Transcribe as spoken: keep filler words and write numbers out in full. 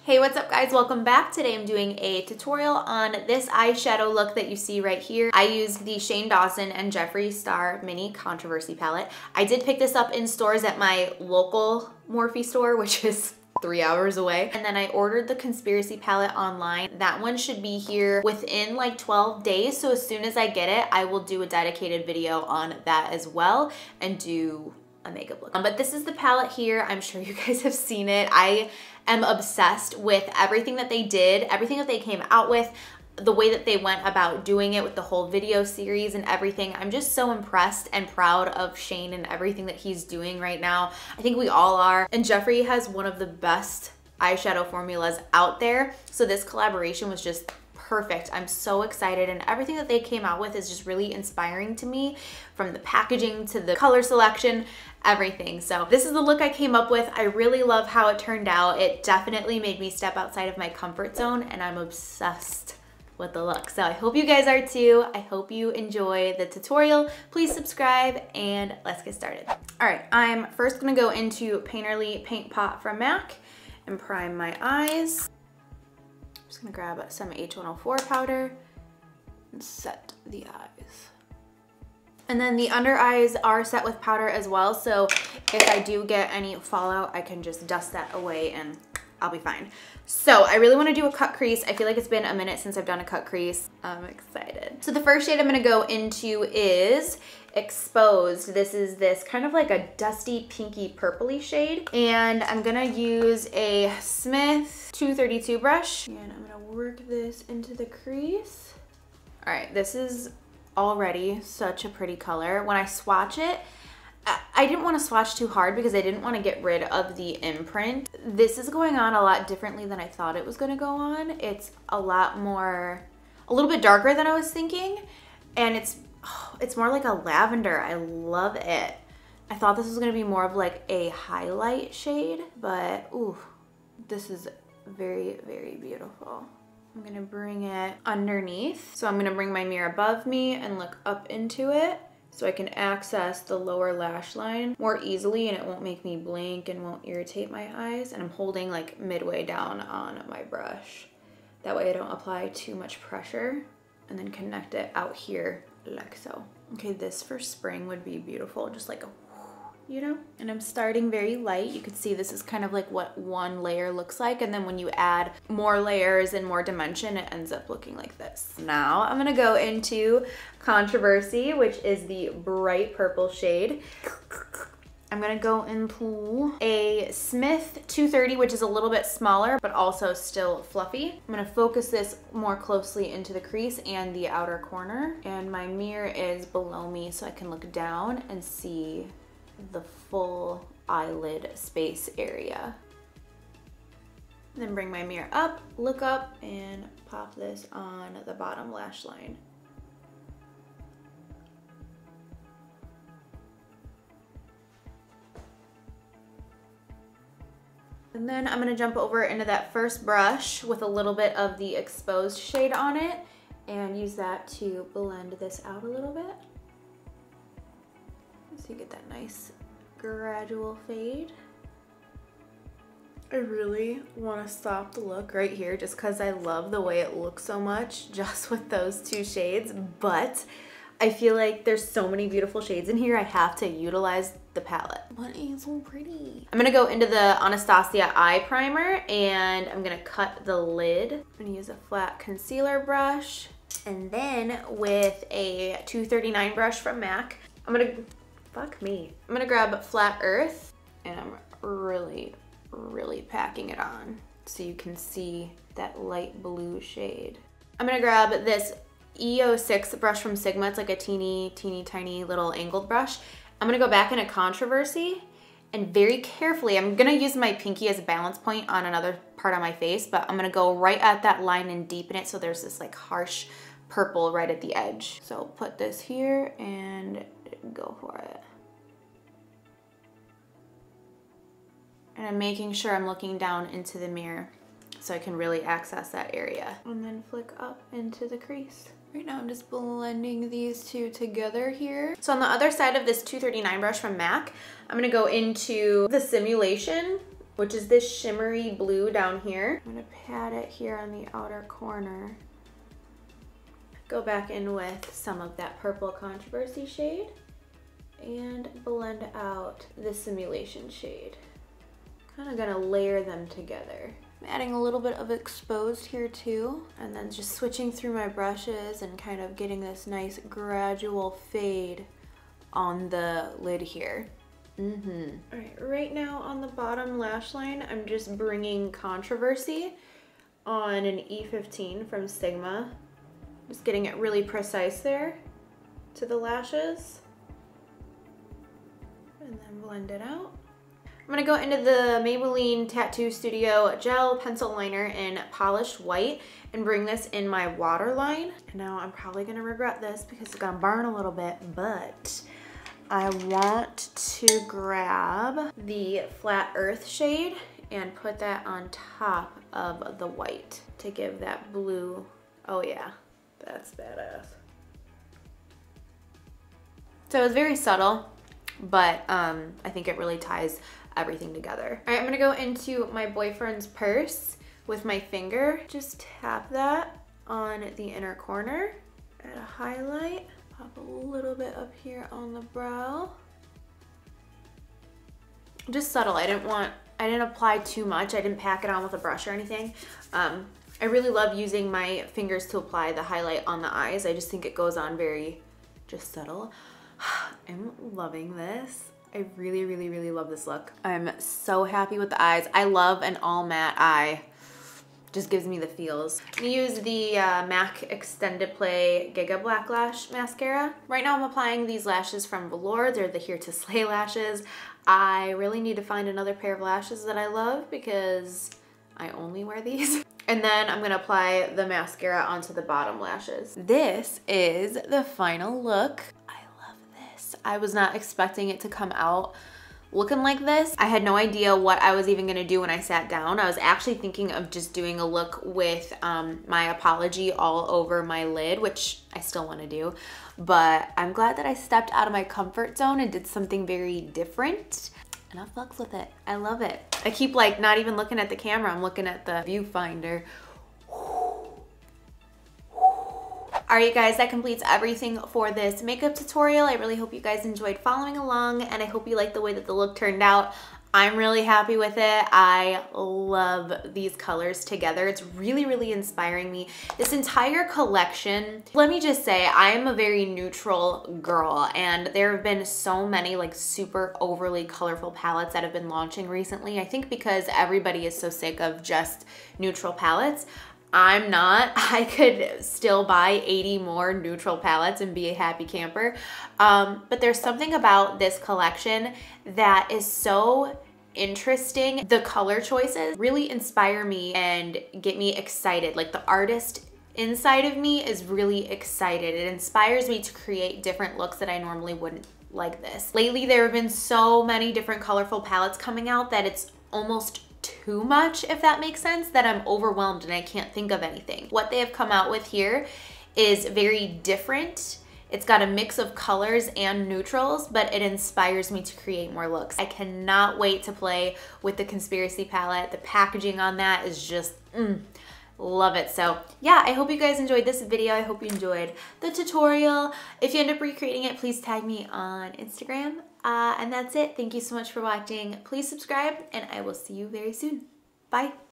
Hey, what's up guys? Welcome back. Today I'm doing a tutorial on this eyeshadow look that you see right here. I used the Shane Dawson and Jeffree Star Mini Controversy palette. I did pick this up in stores at my local Morphe store, which is three hours away. And then I ordered the Conspiracy palette online. That one should be here within like twelve days. So as soon as I get it, I will do a dedicated video on that as well and do a makeup look. Um, but this is the palette here. I'm sure you guys have seen it. I am obsessed with everything that they did, everything that they came out with, the way that they went about doing it with the whole video series and everything. I'm just so impressed and proud of Shane and everything that he's doing right now. I think we all are. And Jeffree has one of the best eyeshadow formulas out there. So this collaboration was just perfect. I'm so excited, and everything that they came out with is just really inspiring to me, from the packaging to the color selection, everything. So this is the look I came up with. I really love how it turned out. It definitely made me step outside of my comfort zone, and I'm obsessed with the look. So I hope you guys are too. I hope you enjoy the tutorial. Please subscribe and let's get started. All right, I'm first gonna go into Painterly Paint Pot from MAC and prime my eyes. I'm just gonna grab some H one oh four powder and set the eyes. And then the under eyes are set with powder as well, so if I do get any fallout, I can just dust that away and I'll be fine. So I really wanna do a cut crease. I feel like it's been a minute since I've done a cut crease. I'm excited. So the first shade I'm gonna go into is Exposed. This is this kind of like a dusty pinky purpley shade. And I'm gonna use a Smith two thirty-two brush. And I'm gonna work this into the crease. All right, this is already such a pretty color. When I swatch it, I didn't want to swatch too hard because I didn't want to get rid of the imprint. This is going on a lot differently than I thought it was going to go on. It's a lot more, a little bit darker than I was thinking. And it's, oh, it's more like a lavender. I love it. I thought this was going to be more of like a highlight shade, but ooh, this is very, very beautiful. I'm going to bring it underneath. So I'm going to bring my mirror above me and look up into it, so I can access the lower lash line more easily and it won't make me blink and won't irritate my eyes. And I'm holding like midway down on my brush. That way I don't apply too much pressure, and then connect it out here like so. Okay, this for spring would be beautiful, just like a, you know? And I'm starting very light. You can see this is kind of like what one layer looks like, and then when you add more layers and more dimension, it ends up looking like this. Now I'm gonna go into Controversy, which is the bright purple shade. I'm gonna go into a Smith two thirty, which is a little bit smaller, but also still fluffy. I'm gonna focus this more closely into the crease and the outer corner. And my mirror is below me, so I can look down and see the full eyelid space area. Then bring my mirror up, look up, and pop this on the bottom lash line. And then I'm gonna jump over into that first brush with a little bit of the Exposed shade on it and use that to blend this out a little bit. So you get that nice gradual fade. I really wanna stop the look right here just cause I love the way it looks so much just with those two shades, but I feel like there's so many beautiful shades in here, I have to utilize the palette. What is so pretty? I'm gonna go into the Anastasia eye primer and I'm gonna cut the lid. I'm gonna use a flat concealer brush, and then with a two thirty-nine brush from MAC, I'm gonna, fuck me. I'm gonna grab Flat Earth, and I'm really, really packing it on so you can see that light blue shade. I'm gonna grab this E oh six brush from Sigma. It's like a teeny, teeny, tiny little angled brush. I'm gonna go back into Controversy and very carefully, I'm gonna use my pinky as a balance point on another part of my face, but I'm gonna go right at that line and deepen it so there's this like harsh purple right at the edge. So put this here and go for it. And I'm making sure I'm looking down into the mirror so I can really access that area. And then flick up into the crease. Right now I'm just blending these two together here. So on the other side of this two thirty-nine brush from MAC, I'm gonna go into the Simulation which is this shimmery blue down here. I'm gonna pat it here on the outer corner. Go back in with some of that purple Controversy shade and blend out the Simulation shade. Kind of gonna layer them together. I'm adding a little bit of exposed here too, and then just switching through my brushes and kind of getting this nice gradual fade on the lid here. Mm-hmm. All right, right now on the bottom lash line, I'm just bringing Controversy on an E fifteen from Sigma. Just getting it really precise there to the lashes. And then blend it out. I'm gonna go into the Maybelline Tattoo Studio Gel Pencil Liner in Polished White and bring this in my waterline. And now I'm probably gonna regret this because it's gonna burn a little bit, but I want to grab the Flat Earth shade and put that on top of the white to give that blue. Oh yeah, that's badass. So it's very subtle, but um, I think it really ties everything together. All right, I'm gonna go into my boyfriend's purse with my finger. Just tap that on the inner corner. Add a highlight. Pop a little bit up here on the brow. Just subtle. I didn't want, I didn't apply too much. I didn't pack it on with a brush or anything. Um, I really love using my fingers to apply the highlight on the eyes. I just think it goes on very, just subtle. I'm loving this. I really, really, really love this look. I'm so happy with the eyes. I love an all matte eye. Just gives me the feels. I'm gonna use the uh, MAC Extended Play Giga Black Lash mascara. Right now I'm applying these lashes from Velour. They're the Here to Slay lashes. I really need to find another pair of lashes that I love because I only wear these. And then I'm gonna apply the mascara onto the bottom lashes. This is the final look. I love this. I was not expecting it to come out looking like this. I had no idea what I was even gonna do when I sat down. I was actually thinking of just doing a look with um, my apology all over my lid, which I still wanna do, but I'm glad that I stepped out of my comfort zone and did something very different, and I fucks with it. I love it. I keep like not even looking at the camera, I'm looking at the viewfinder. All right, you guys, that completes everything for this makeup tutorial. I really hope you guys enjoyed following along, and I hope you like the way that the look turned out. I'm really happy with it. I love these colors together. It's really, really inspiring me. This entire collection, let me just say, I am a very neutral girl, and there have been so many like super overly colorful palettes that have been launching recently. I think because everybody is so sick of just neutral palettes. I'm not. I could still buy eighty more neutral palettes and be a happy camper. Um, but there's something about this collection that is so interesting. The color choices really inspire me and get me excited. Like the artist inside of me is really excited. It inspires me to create different looks that I normally wouldn't like this. Lately, there have been so many different colorful palettes coming out that it's almost too much, if that makes sense, that I'm overwhelmed and I can't think of anything. What they have come out with here is very different. It's got a mix of colors and neutrals, but it inspires me to create more looks. I cannot wait to play with the Conspiracy palette. The packaging on that is just, mm, love it. So yeah, I hope you guys enjoyed this video. I hope you enjoyed the tutorial. If you end up recreating it, please tag me on Instagram. Uh, and that's it. Thank you so much for watching. Please subscribe, and I will see you very soon. Bye.